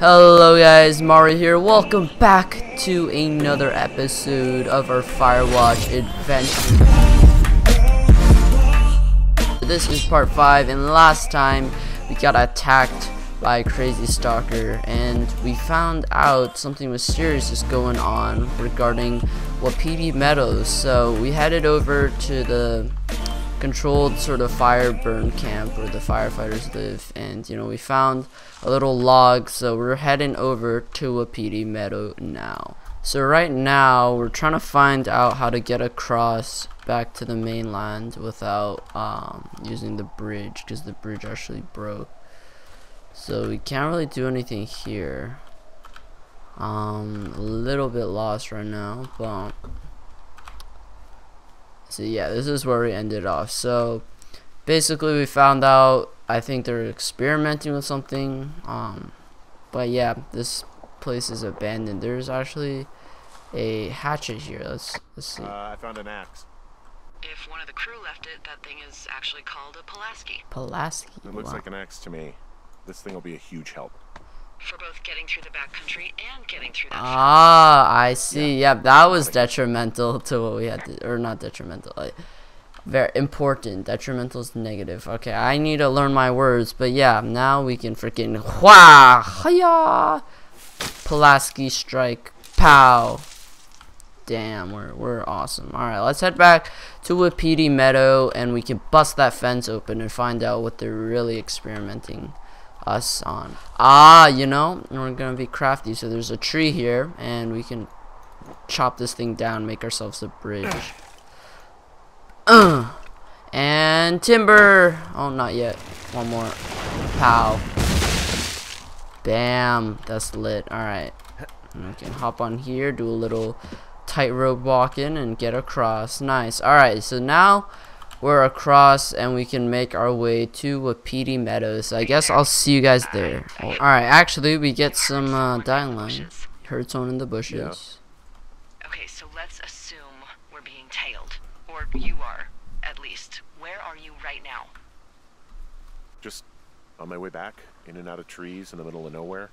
Hello guys, Mari here. Welcome back to another episode of our Firewatch adventure. This is part 5, and last time we got attacked by a crazy stalker, and we found out something mysterious is going on regarding Wapiti Meadows. So we headed over to the controlled sort of fire burn camp where the firefighters live, and you know, we found a little log, so we're heading over to Wapiti Meadow now. So right now we're trying to find out how to get across back to the mainland without using the bridge, because the bridge actually broke, so we can't really do anything here. A little bit lost right now, but so yeah, this is where we ended off. So basically we found out, I think they're experimenting with something, but yeah, this place is abandoned. There's actually a hatchet here. Let's see. I found an axe. If one of the crew left it, that thing is actually called a Pulaski. Pulaski. It looks like an axe to me. This thing will be a huge help for both getting through the backcountry and getting through that. I see. Yeah, that was detrimental to what we had to, or not detrimental, like, very important. Detrimental is negative. Okay, I need to learn my words, but yeah, now we can freaking hiya! Pulaski strike, pow. Damn, we're awesome. Alright, let's head back to Wapiti Meadow, and we can bust that fence open and find out what they're really experimenting us on. You know, we're gonna be crafty, so there's a tree here and we can chop this thing down, make ourselves a bridge. And timber. Oh, not yet. One more. Pow. Bam, that's lit. Alright, I can hop on here, do a little tightrope walking and get across. Nice. Alright, so now we're across and we can make our way to Wapiti Meadows. So I guess I'll see you guys there. Alright, actually we get some dying line. Heard someone in the bushes. Yeah. Okay, so let's assume we're being tailed. Or you are, at least. Where are you right now? Just on my way back, in and out of trees in the middle of nowhere.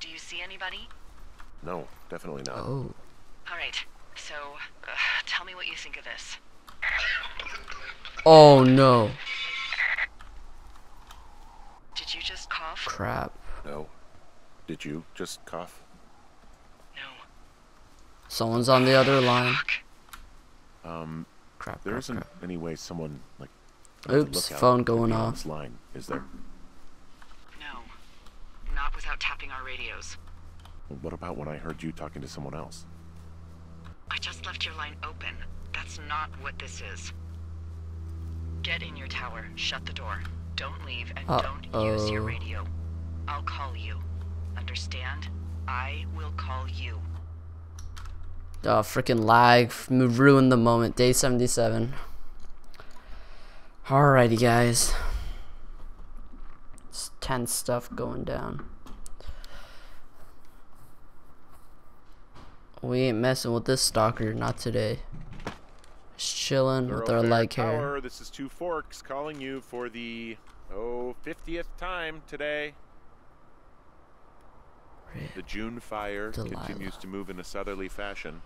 Do you see anybody? No, definitely not. Oh. Alright, so tell me what you think of this. Oh no. Did you just cough? Crap. No. Did you just cough? No. Someone's on the other line. Crap. There isn't any way someone like. Oops, phone going off. Line, is there? No. Not without tapping our radios. Well, what about when I heard you talking to someone else? I just left your line open. That's not what this is. Get in your tower, shut the door. Don't leave and don't use your radio. I'll call you. Understand? I will call you. Oh, freaking lag. Ruined the moment. Day 77. Alrighty, guys. It's tense stuff going down. We ain't messing with this stalker. Not today. Chilling with our leg hair. This is Two Forks calling you for the 50th time today. The June Fire continues to move in a southerly fashion.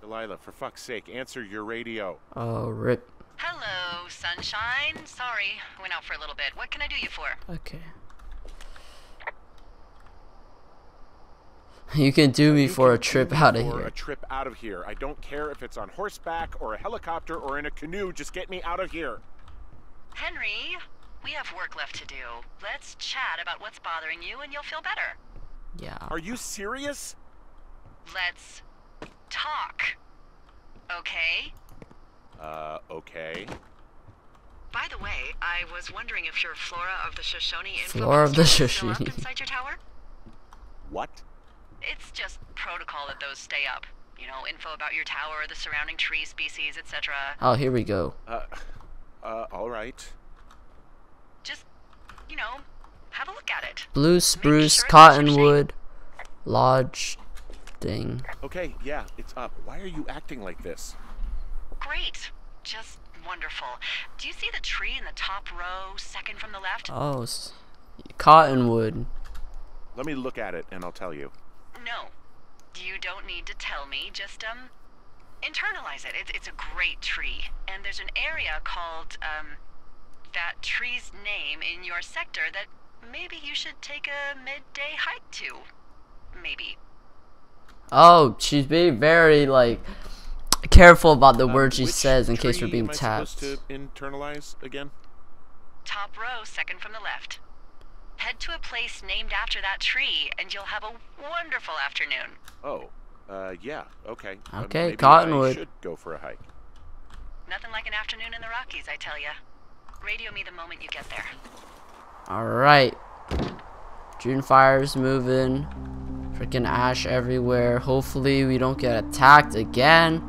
Delilah, for fuck's sake, answer your radio. Oh, rip. Hello, sunshine. Sorry, went out for a little bit. What can I do you for? Okay. You can do me for a trip out of here. For a trip out of here. I don't care if it's on horseback or a helicopter or in a canoe. Just get me out of here. Henry, we have work left to do. Let's chat about what's bothering you and you'll feel better. Yeah. Are you serious? Let's talk. Okay? Okay. By the way, I was wondering if your Flora of the Shoshone is still up inside your tower? What? It's just protocol that those stay up. You know, info about your tower, the surrounding tree species, etc. Oh, here we go. All right. Just, you know, have a look at it. Blue spruce, sure, cottonwood, lodge thing. Okay, yeah, it's up. Why are you acting like this? Great. Just wonderful. Do you see the tree in the top row, second from the left? Oh, Cottonwood. Let me look at it and I'll tell you. No, you don't need to tell me. Just internalize it. It's a great tree, and there's an area called that tree's name in your sector that maybe you should take a midday hike to. Maybe. Oh, she's being very like careful about the words she says in case you're being tapped. Which tree am I supposed to internalize again? Top row, second from the left. Head to a place named after that tree, and you'll have a wonderful afternoon. Oh, yeah, okay. Okay, maybe Cottonwood. I should go for a hike. Nothing like an afternoon in the Rockies, I tell ya. Radio me the moment you get there. All right. June Fire's moving. Freaking ash everywhere. Hopefully we don't get attacked again.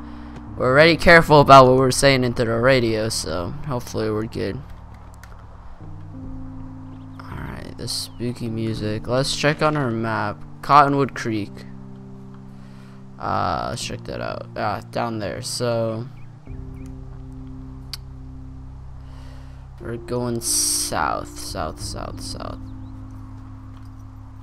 We're already careful about what we're saying into the radio, so hopefully we're good. Alright, this spooky music. Let's check on our map. Cottonwood Creek. Let's check that out. Down there. So we're going south, south, south, south.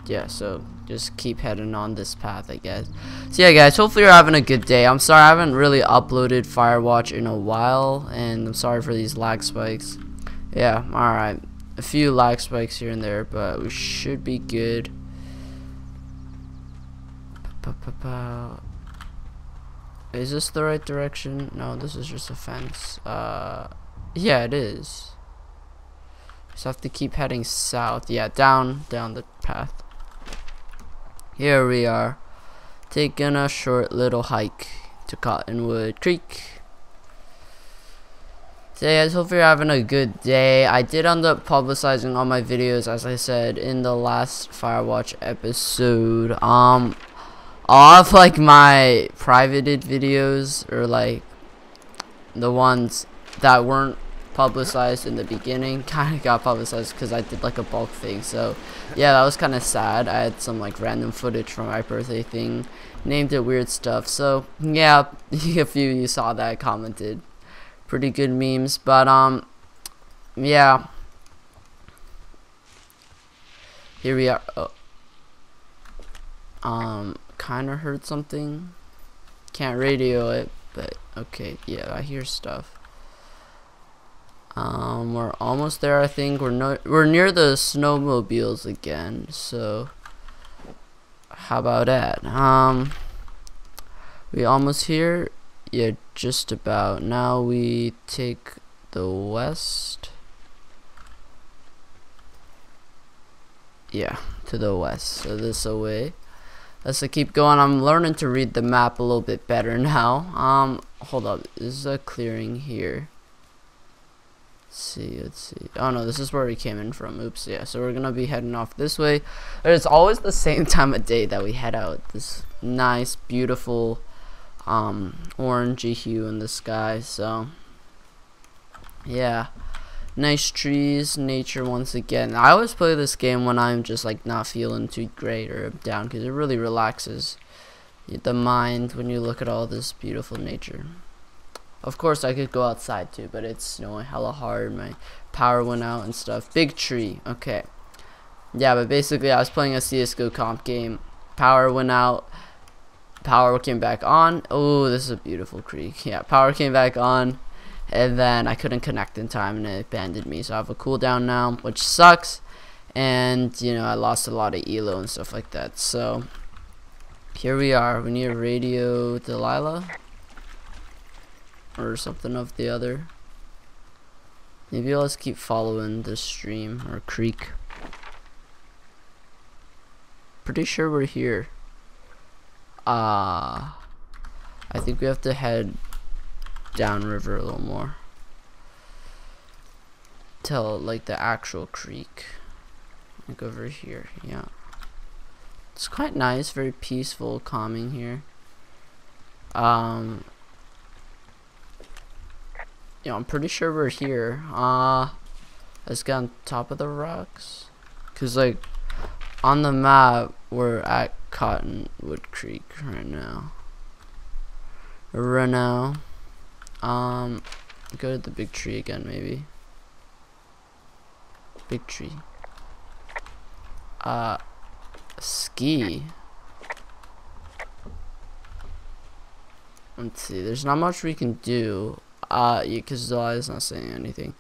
Yeah, so just keep heading on this path, I guess. So yeah, guys, hopefully you're having a good day. I'm sorry I haven't really uploaded Firewatch in a while, and I'm sorry for these lag spikes. Yeah, alright. A few lag spikes here and there, but we should be good. Is this the right direction? No, this is just a fence. Yeah, it is. Just have to keep heading south. Yeah, down the path. Here we are, taking a short little hike to Cottonwood Creek. So guys, hopefully you're having a good day. I did end up publicizing all my videos, as I said in the last Firewatch episode. All of like my privated videos, or like the ones that weren't publicized in the beginning, kind of got publicized because I did like a bulk thing. So yeah, that was kind of sad. I had some like random footage from my birthday thing, named it weird stuff. So yeah, a few of you saw that, commented, pretty good memes. But yeah, here we are. Oh. Kind of heard something, can't radio it, but okay. Yeah, I hear stuff. We're almost there, I think. We're near the snowmobiles again, so how about that? We almost here. Yeah, just about. Now we take the west. Yeah, to the west. So this away. Let's keep going. I'm learning to read the map a little bit better now. Hold up. This is a clearing here. Let's see. Oh no, this is where we came in from. Oops. Yeah, so we're gonna be heading off this way. It's always the same time of day that we head out. This nice, beautiful orangey hue in the sky. So yeah, nice trees, nature once again. I always play this game when I'm just like not feeling too great or down, because it really relaxes the mind when you look at all this beautiful nature. Of course, I could go outside too, but it's snowing hella hard. My power went out and stuff. Big tree. Okay. Yeah, but basically, I was playing a CSGO comp game. Power went out. Power came back on. Oh, this is a beautiful creek. Yeah, power came back on. And then I couldn't connect in time, and it abandoned me. So I have a cooldown now, which sucks. And, you know, I lost a lot of ELO and stuff like that. So here we are. We need a radio Delilah, or something of the other. Maybe let's keep following the stream or creek. Pretty sure we're here. I think we have to head downriver a little more till like the actual creek, like over here. Yeah, it's quite nice, very peaceful, calming here. Yeah, I'm pretty sure we're here. Let's get on top of the rocks, cause like on the map we're at Cottonwood Creek right now. Go to the big tree again, maybe. Big tree. ski. Let's see, there's not much we can do, because Delilah's not saying anything.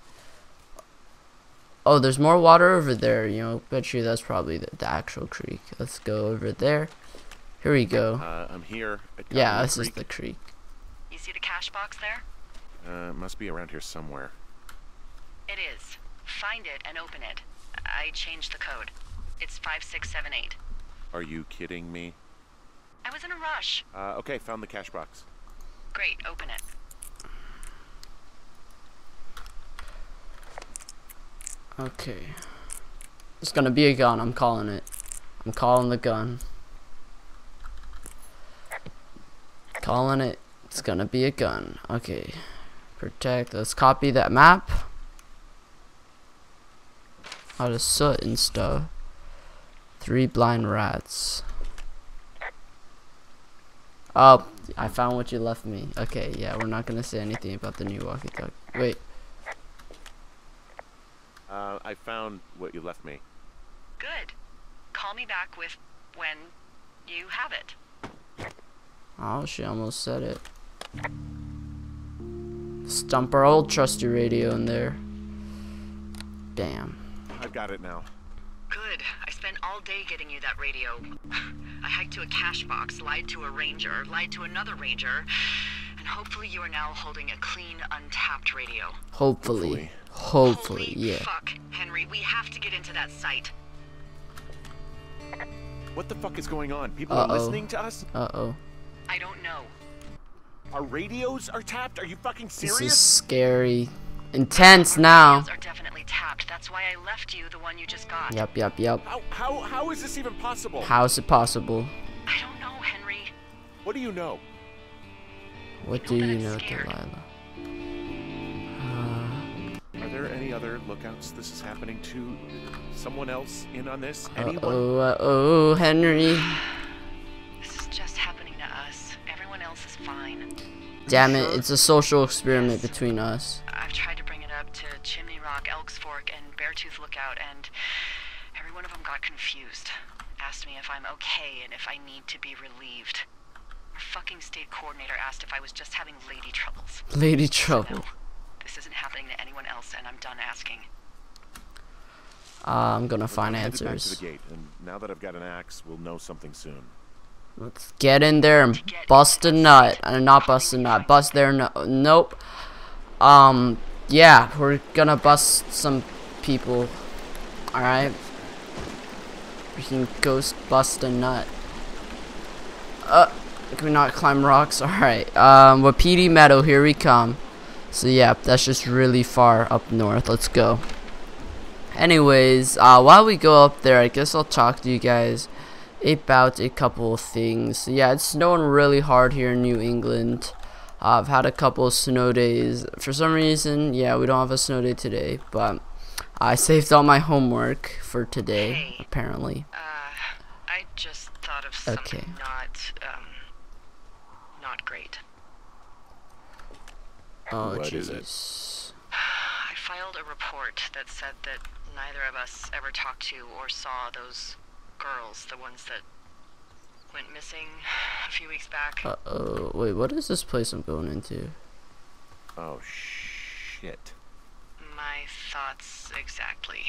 Oh, there's more water over there, you know, bet you that's probably the actual creek. Let's go over there. Here we go. I'm here. Yeah, this is the creek. You see the cash box there? It must be around here somewhere. It is. Find it and open it. I changed the code. It's 5678. Are you kidding me? I was in a rush. Okay, found the cash box. Great, open it. Okay. It's gonna be a gun, I'm calling it. I'm calling the gun. Calling it. It's gonna be a gun. Okay. Protect. Let's copy that map. Out of soot and stuff. 3 blind rats. Oh, I found what you left me. Okay, yeah, we're not gonna say anything about the new walkie-talkie. Wait. I found what you left me. Good. Call me back with when you have it. Oh, she almost said it. Stump our old trusty radio in there. Damn. I've got it now. Good. I spent all day getting you that radio. I hiked to a cash box, lied to a ranger, lied to another ranger, and hopefully you are now holding a clean, untapped radio. Hopefully. Hopefully, yeah. Holy fuck, Henry, we have to get into that site. What the fuck is going on? People are listening to us? Uh-oh. I don't know. Our radios are tapped? Are you fucking serious? This is scary. Intense now. Our radios are definitely tapped. That's why I left you the one you just got. Yep, yep, yep. How is this even possible? How is it possible? I don't know, Henry. What do you know? What do you know, Delilah? Are there any other lookouts this is happening to? Someone else in on this? Anyone? Oh, Henry. Damn it, it's a social experiment between us. I've tried to bring it up to Chimney Rock, Elk's Fork, and Beartooth Lookout, and every one of them got confused. Asked me if I'm okay and if I need to be relieved. Our fucking state coordinator asked if I was just having lady troubles. Lady trouble. No, this isn't happening to anyone else, and I'm done asking. I'm gonna find answers. Back to the gate, and now that I've got an axe, we'll know something soon. Let's get in there and bust a nut. Not bust a nut. Bust their nut. Nope. Yeah, we're gonna bust some people. Alright. We can ghost bust a nut. Can we not climb rocks? Alright. Wapiti Meadow, here we come. So, yeah, that's just really far up north. Let's go. Anyways, while we go up there, I guess I'll talk to you guys about a couple of things. Yeah, it's snowing really hard here in New England. I've had a couple of snow days. For some reason, yeah, we don't have a snow day today, but I saved all my homework for today, apparently. I just thought of something not great. Oh, what is it? I filed a report that said that neither of us ever talked to or saw those girls, the ones that went missing a few weeks back. Uh-oh. Wait, what is this place I'm going into? Oh, shit. My thoughts exactly.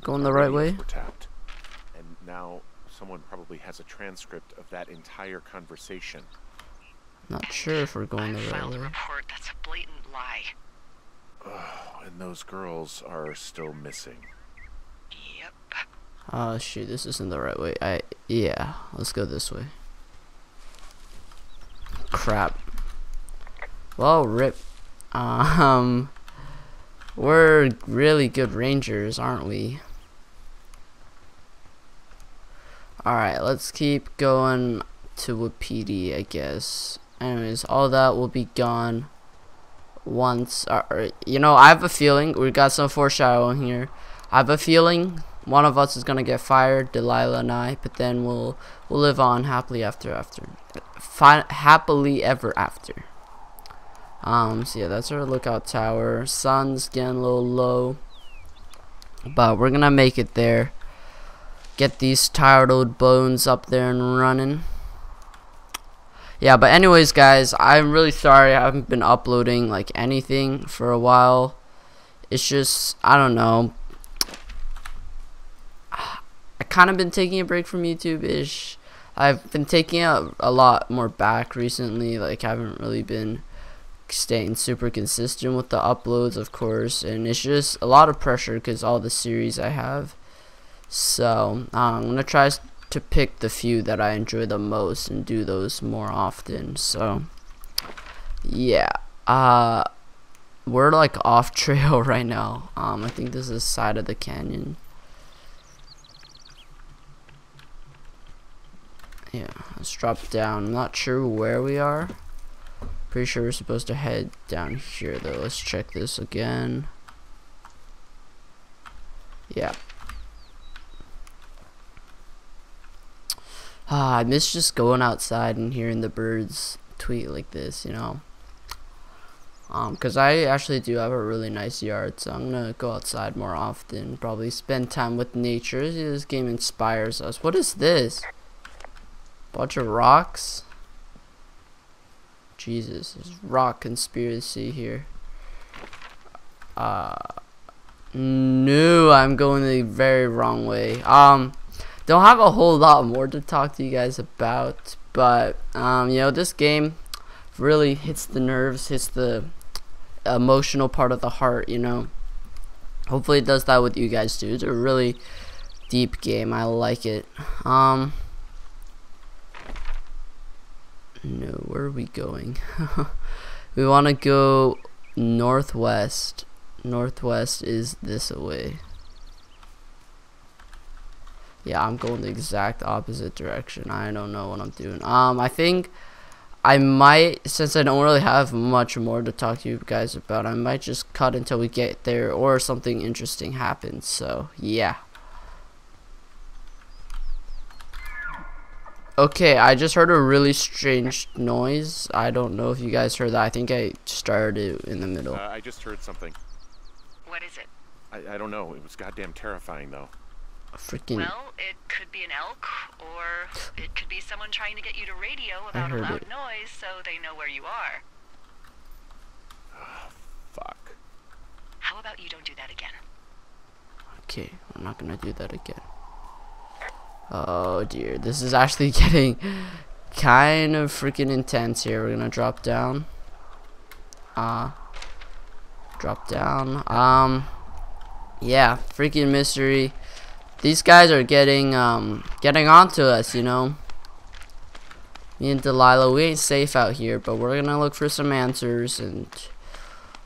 Going the right way? We're tapped. And now someone probably has a transcript of that entire conversation. Not sure if we're going the right way. I filed a report. That's a blatant lie. Oh, and those girls are still missing. Yep. Oh shoot, this isn't the right way. Yeah, let's go this way. Crap. Well, rip. We're really good rangers, aren't we? Alright, let's keep going to Wapiti, I guess. Anyways, all that will be gone once. You know, I have a feeling, we got some foreshadowing here. I have a feeling one of us is gonna get fired, Delilah and I, but then we'll live on happily ever after. So yeah, that's our lookout tower. Sun's getting a little low, but we're gonna make it there. get these tired old bones up there and running. Yeah, but anyways, guys, I'm really sorry I haven't been uploading like anything for a while. It's just, I don't know, I kind of been taking a break from YouTube-ish. I've been taking out a lot more back recently. Like, I haven't really been staying super consistent with the uploads, of course, and it's just a lot of pressure because all the series I have. So I'm gonna try to pick the few that I enjoy the most and do those more often. So yeah, we're like off trail right now. I think this is the side of the canyon. Yeah, let's drop down. I'm not sure where we are. Pretty sure we're supposed to head down here though. Let's check this again. Yeah. I miss just going outside and hearing the birds tweet like this, you know. Because I actually do have a really nice yard, so I'm going to go outside more often. Probably spend time with nature. This game inspires us. What is this? Bunch of rocks? Jesus, there's rock conspiracy here. No, I'm going the very wrong way. Don't have a whole lot more to talk to you guys about, but you know, this game really hits the nerves, hits the emotional part of the heart, you know. Hopefully it does that with you guys too. It's a really deep game. I like it. No, where are we going? We want to go northwest. Northwest is this way. Yeah, I'm going the exact opposite direction. I don't know what I'm doing. I think I might, since I don't really have much more to talk to you guys about, I might just cut until we get there or something interesting happens. So yeah. Okay, I just heard a really strange noise. I don't know if you guys heard that. I think I started in the middle. I just heard something. What is it? I don't know. It was goddamn terrifying, though. Freaking. Well, it could be an elk, or it could be someone trying to get you to radio about a loud noise so they know where you are. Oh, fuck. How about you don't do that again? Okay, I'm not gonna do that again. Oh dear, this is actually getting kind of freaking intense here. We're gonna drop down. Drop down. Yeah, freaking mystery. These guys are getting onto us, you know. Me and Delilah, we ain't safe out here, but we're gonna look for some answers and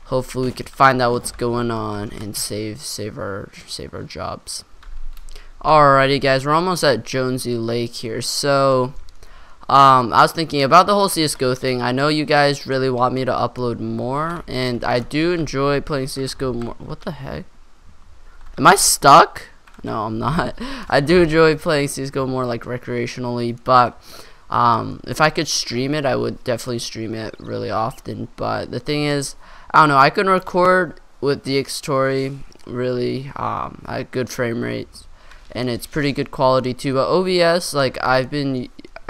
hopefully we could find out what's going on and save our jobs. Alrighty guys, we're almost at Jonesy Lake here. So I was thinking about the whole CSGO thing. I know you guys really want me to upload more, and I do enjoy playing CSGO more. What the heck? Am I stuck? No, I'm not. I do enjoy playing CSGO more like recreationally, but if I could stream it, I would definitely stream it really often. But the thing is, I don't know, I can record with DxTory really at good frame rates. And it's pretty good quality too, but OBS, like I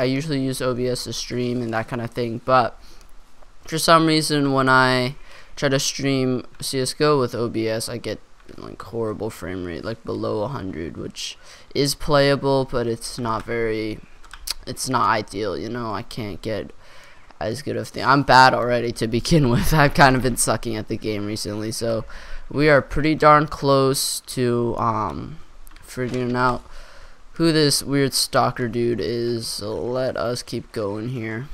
usually use OBS to stream and that kind of thing, but for some reason when I try to stream CSGO with OBS, I get like horrible frame rate, like below 100, which is playable, but it's not ideal, you know. I can't get as good of thing. I'm bad already to begin with. I've kind of been sucking at the game recently, so we are pretty darn close to figuring out who this weird stalker dude is, so let us keep going here.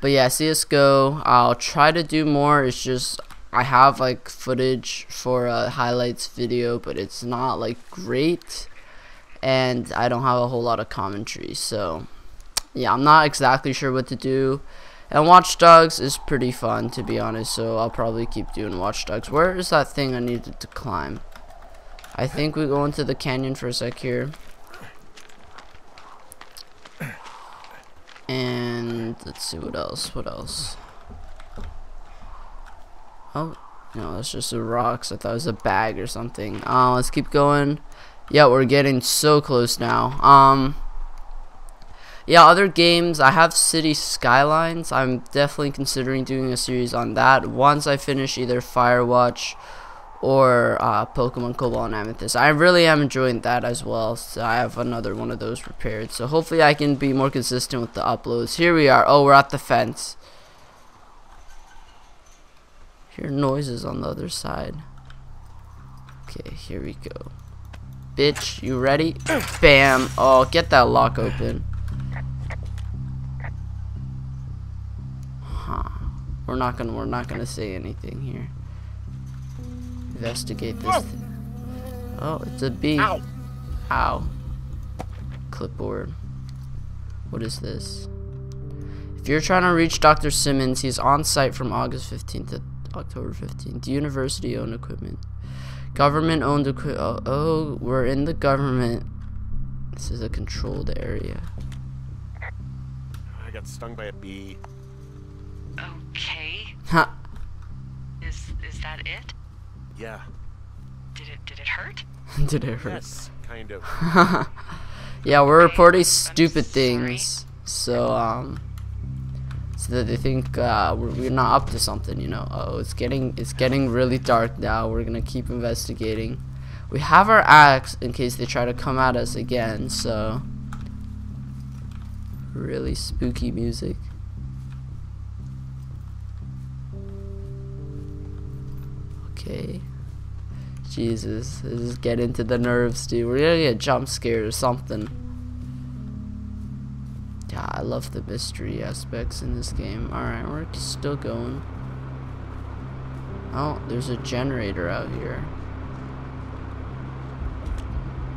But yeah, CSGO, I'll try to do more. It's just I have like footage for a highlights video, but it's not like great, and I don't have a whole lot of commentary, so yeah, I'm not exactly sure what to do. And Watch Dogs is pretty fun, to be honest, so I'll probably keep doing Watch Dogs. Where is that thing I needed to climb? I think we go into the canyon for a sec here, and let's see what else. What else? Oh no, that's just the rocks. I thought it was a bag or something. Let's keep going. Yeah, we're getting so close now. Yeah, other games, I have City Skylines. I'm definitely considering doing a series on that once I finish either Firewatch or Pokemon Cobalt and Amethyst. I really am enjoying that as well, so I have another one of those prepared. So hopefully I can be more consistent with the uploads. Here we are. Oh, we're at the fence. I hear noises on the other side. Okay, here we go. Bitch, you ready? Bam. Oh, get that lock open. Huh. We're not gonna say anything here. Investigate this. Oh, it's a bee. Ow. Ow. Clipboard. What is this? If you're trying to reach Dr. Simmons, he's on site from August 15th to October 15th. University owned equipment. Government owned equipment. Oh, we're in the government. This is a controlled area. I got stung by a bee. Okay. Ha. Is that it? Yeah. Did it hurt? Did it hurt? Yes, kind of. Yeah, we're reporting stupid things, so that they think we're not up to something, you know. Oh, it's getting really dark now. We're gonna keep investigating. We have our axe in case they try to come at us again. So really spooky music. Okay. Jesus, this is getting to the nerves, dude. We're gonna get jump scared or something. Yeah, I love the mystery aspects in this game. Alright, we're still going. Oh, there's a generator out here.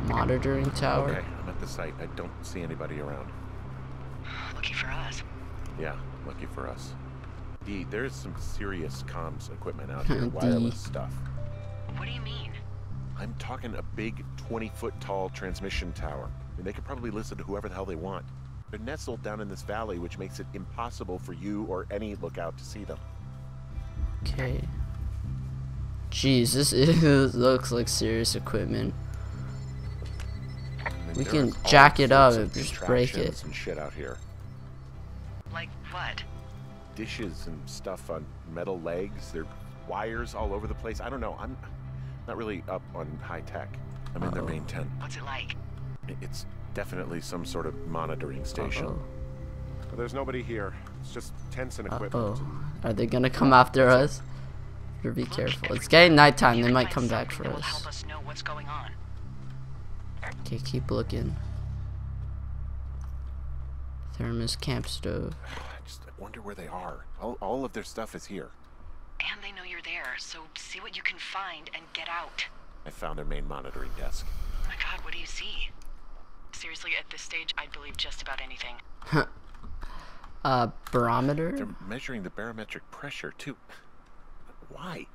Monitoring tower. Okay, I'm at the site. I don't see anybody around. Lucky for us. Yeah, lucky for us. D, there's some serious comms equipment out here. Wireless stuff. What do you mean? I'm talking a big 20-foot tall transmission tower. I mean, they could probably listen to whoever the hell they want. They're nestled down in this valley, which makes it impossible for you or any lookout to see them. Okay. Jeez, this is, looks like serious equipment. I mean, we can jack it up and just break it. And shit out here. Like what? Dishes and stuff on metal legs. There are wires all over the place. I don't know. I'm not really up on high tech. I'm in their main tent. What's it like? It's definitely some sort of monitoring station. Well, there's nobody here. It's just tents and equipment. Are they gonna come after us? Be careful. It's getting nighttime. They might come back for us. Help us know what's going on. Okay, keep looking. Thermos camp stove. Wonder where they are. All of their stuff is here. And they know you're there, so see what you can find and get out. I found their main monitoring desk. Oh my god, what do you see? Seriously, at this stage, I'd believe just about anything. Barometer? They're measuring the barometric pressure, too. Why?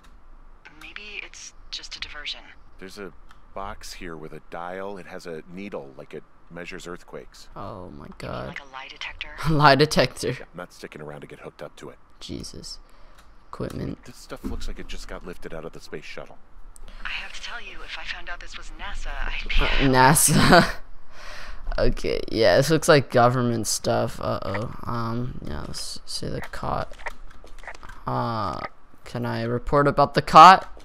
Maybe it's just a diversion. There's a box here with a dial. It has a needle, like it measures earthquakes. Oh my god. Like a lie detector? Lie detector. Yeah, I'm not sticking around to get hooked up to it. Jesus. Equipment. This stuff looks like it just got lifted out of the space shuttle. I have to tell you, if I found out this was NASA, I'd be... NASA? Okay, yeah, this looks like government stuff. Yeah, let's see the cot. Can I report about the cot?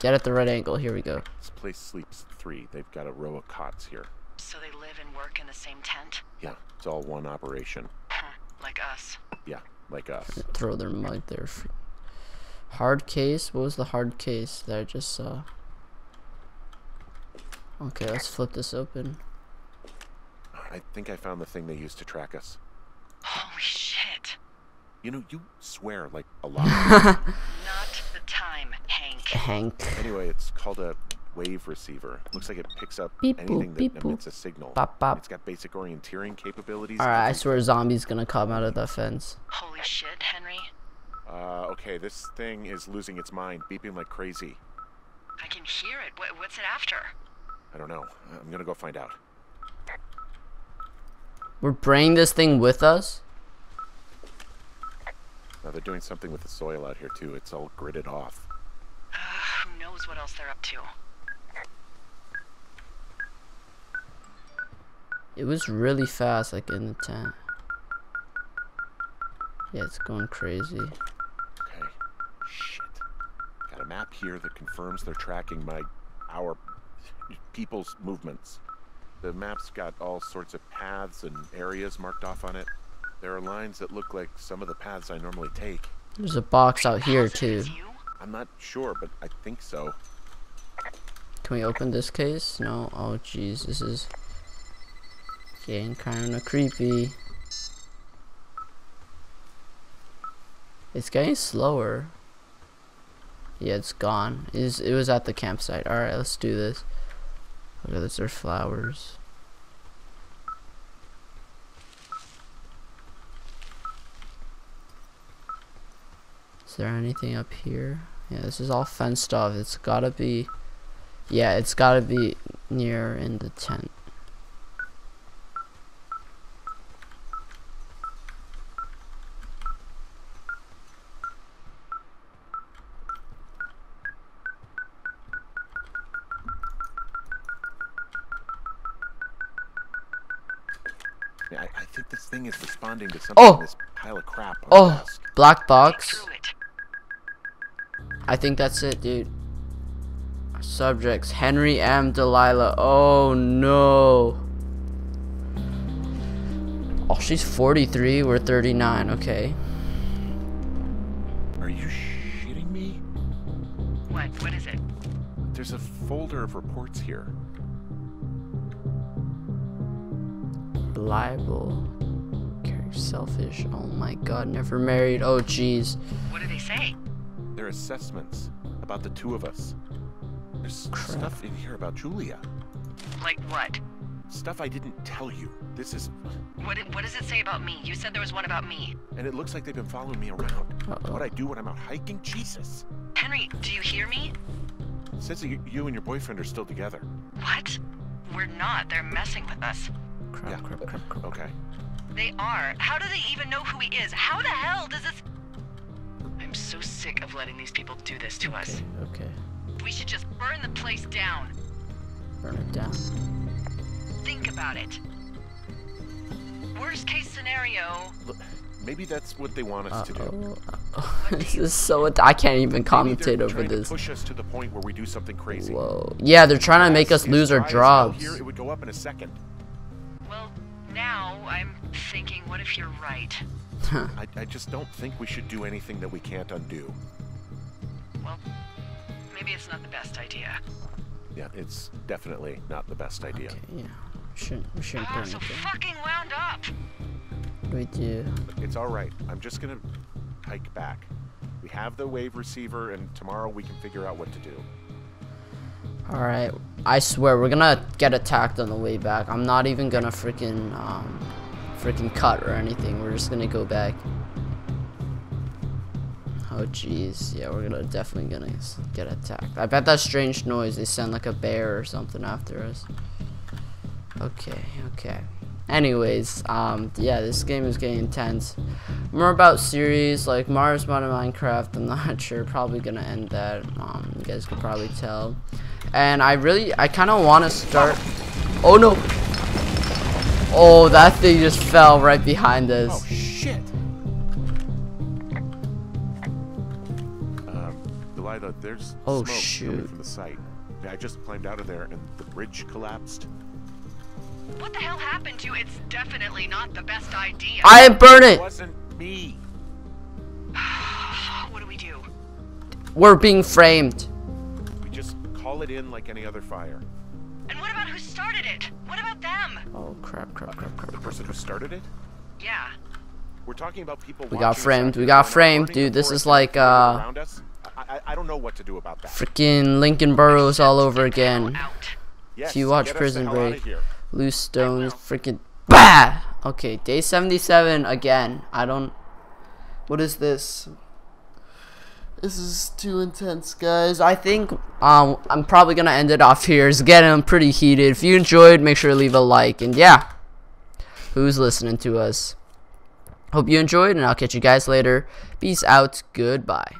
Get at the right angle, here we go. This place sleeps 3. They've got a row of cots here. So they live and work in the same tent? Yeah, it's all one operation. Like us. Yeah, like us. Throw their mug there. Hard case? What was the hard case that I just saw? Okay, let's flip this open. I think I found the thing they used to track us. Holy shit. You know, you swear like a lot. Not the time, Hank. Hank. Anyway, it's called a... wave receiver. Looks like it picks up beep anything boop, that emits a signal. Bop, bop. It's got basic orienteering capabilities. Alright, I swear a zombie's gonna come out of the fence. Holy shit, Henry. Okay, this thing is losing its mind, beeping like crazy. I can hear it. What's it after? I don't know. I'm gonna go find out. We're bringing this thing with us? Now they're doing something with the soil out here, too. It's all gridded off. Who knows what else they're up to? It was really fast, like in the tent. Yeah, it's going crazy. Okay, shit. Got a map here that confirms they're tracking our people's movements. The map's got all sorts of paths and areas marked off on it. There are lines that look like some of the paths I normally take. There's a box out here too. I'm not sure, but I think so. Can we open this case? No. Oh jeez, this is getting kinda creepy. It's getting slower. Yeah, it's gone. It was at the campsite. Alright, let's do this. Look at this, there's flowers. Is there anything up here? Yeah, this is all fenced off. It's gotta be... yeah, it's gotta be near in the tent. I think this thing is responding to something. Oh! This pile of crap on the desk. Black box. I think that's it, dude. Our subjects: Henry M, Delilah. Oh no. Oh, she's 43. We're 39. Okay. Are you shitting me? What? What is it? There's a folder of reports here. Libel, selfish. Oh my God, never married. Oh jeez. What do they say? Their assessments about the two of us. There's stuff in here about Julia. Like what? Stuff I didn't tell you. This is. What does it say about me? You said there was one about me. And it looks like they've been following me around. What I do when I'm out hiking, Jesus. Henry, do you hear me? It says that you and your boyfriend are still together. What? We're not. They're messing with us. Crap. Okay. They are. How do they even know who he is? How the hell does this... I'm so sick of letting these people do this to us. Okay. We should just burn the place down. Burn it down. Think about it. Worst case scenario... Look, maybe that's what they want us to do. This is so... I can't even commentate over this. To push us to the point where we do something crazy. Whoa. Yeah, they're trying to make us lose our jobs. Here, it would go up in a second. Well, now I'm thinking, what if you're right? I just don't think we should do anything that we can't undo. Well, maybe it's not the best idea. Yeah, it's definitely not the best idea. Okay, yeah, we shouldn't do anything. So fucking wound up! We do. It's alright, I'm just gonna hike back. We have the wave receiver, and tomorrow we can figure out what to do. Alright, I swear we're gonna get attacked on the way back. I'm not even gonna freaking cut or anything. We're just gonna go back. Oh jeez, yeah, we're definitely gonna get attacked. I bet that strange noise, they sound like a bear or something after us. Okay. Anyways, yeah, this game is getting intense. More about series like Mars Mod and Minecraft. I'm not sure. Probably gonna end that. You guys can probably tell. And I kind of want to start. Oh no! Oh, that thing just fell right behind us. Oh shit! Delilah, there's smoke coming from the site. I just climbed out of there, and the bridge collapsed. What the hell happened to you? It's definitely not the best idea. I burned it. It wasn't me. What do we do? We're being framed. We just call it in like any other fire. And what about who started it? What about them? Oh crap. The person who started it? Yeah. We're talking about people. We got framed. Dude, this is like around us. I don't know what to do about that. Freaking Lincoln Burrows all over again. Yes, if you watch Prison Break. Loose stones, freaking bah! Okay, day 77 again. What is this? This is too intense, guys. I think I'm probably gonna end it off here. It's getting pretty heated. If you enjoyed, make sure to leave a like. And yeah, who's listening to us? Hope you enjoyed, and I'll catch you guys later. Peace out. Goodbye.